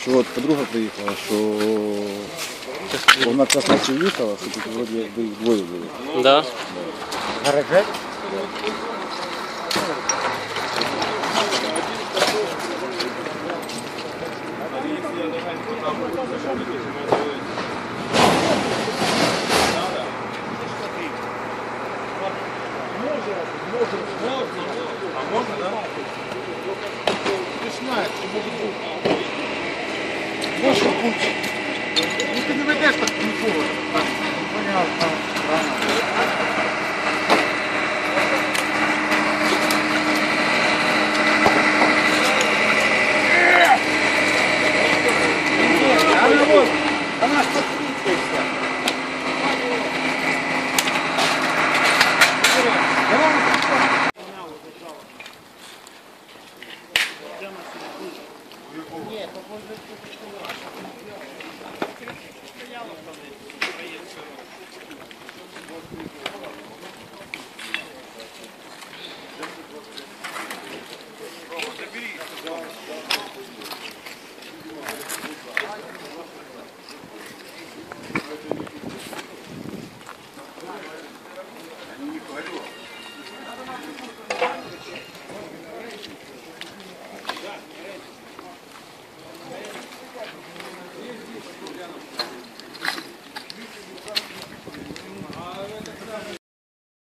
Що от подруга приїхала, що вона час наче їхала, що тут вроді якби їх двоє було. Да. Гаражет? А можно, да? Ты знаешь, что может быть. Можешь покупать. Ну ты не найдешь так ничего. Понятно. Она вот, она что-то крутится. Они не говорю.